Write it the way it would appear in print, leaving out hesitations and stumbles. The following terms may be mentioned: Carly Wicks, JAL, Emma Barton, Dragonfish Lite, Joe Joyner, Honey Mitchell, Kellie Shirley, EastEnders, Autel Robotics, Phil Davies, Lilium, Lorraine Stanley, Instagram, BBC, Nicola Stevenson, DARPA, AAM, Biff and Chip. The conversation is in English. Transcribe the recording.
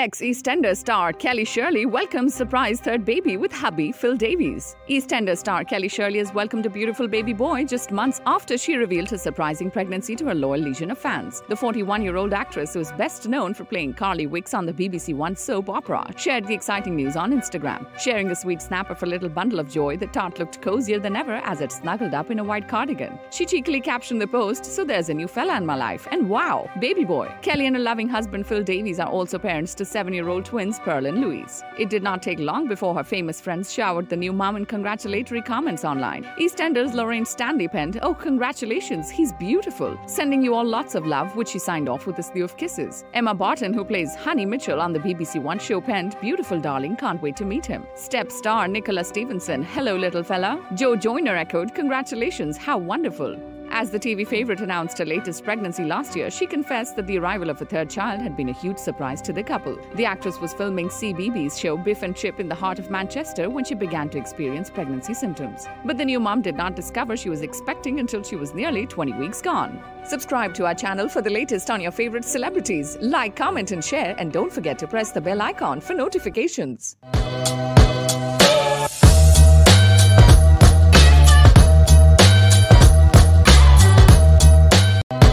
Ex-EastEnders star Kellie Shirley welcomes surprise third baby with hubby Phil Davies. EastEnders star Kellie Shirley has welcomed a beautiful baby boy just months after she revealed her surprising pregnancy to her loyal legion of fans. The 41-year-old actress, who is best known for playing Carly Wicks on the BBC One soap opera, shared the exciting news on Instagram. Sharing a sweet snap of her little bundle of joy, the tart looked cozier than ever as it snuggled up in a white cardigan. She cheekily captioned the post, "So there's a new fella in my life, and wow, baby boy." Kellie and her loving husband Phil Davies are also parents to 7-year-old twins Pearl and Louise. It did not take long before her famous friends showered the new mom in congratulatory comments online. EastEnders' Lorraine Stanley penned, "Oh, congratulations, he's beautiful. Sending you all lots of love," which she signed off with a slew of kisses. Emma Barton, who plays Honey Mitchell on the BBC One show, penned, "Beautiful darling, can't wait to meet him." Step star Nicola Stevenson, "Hello little fella." Joe Joyner echoed, "Congratulations, how wonderful." As the TV favourite announced her latest pregnancy last year, she confessed that the arrival of a third child had been a huge surprise to the couple. The actress was filming CBBC's show Biff and Chip in the heart of Manchester when she began to experience pregnancy symptoms. But the new mom did not discover she was expecting until she was nearly 20 weeks gone. Subscribe to our channel for the latest on your favourite celebrities. Like, comment and share, and don't forget to press the bell icon for notifications.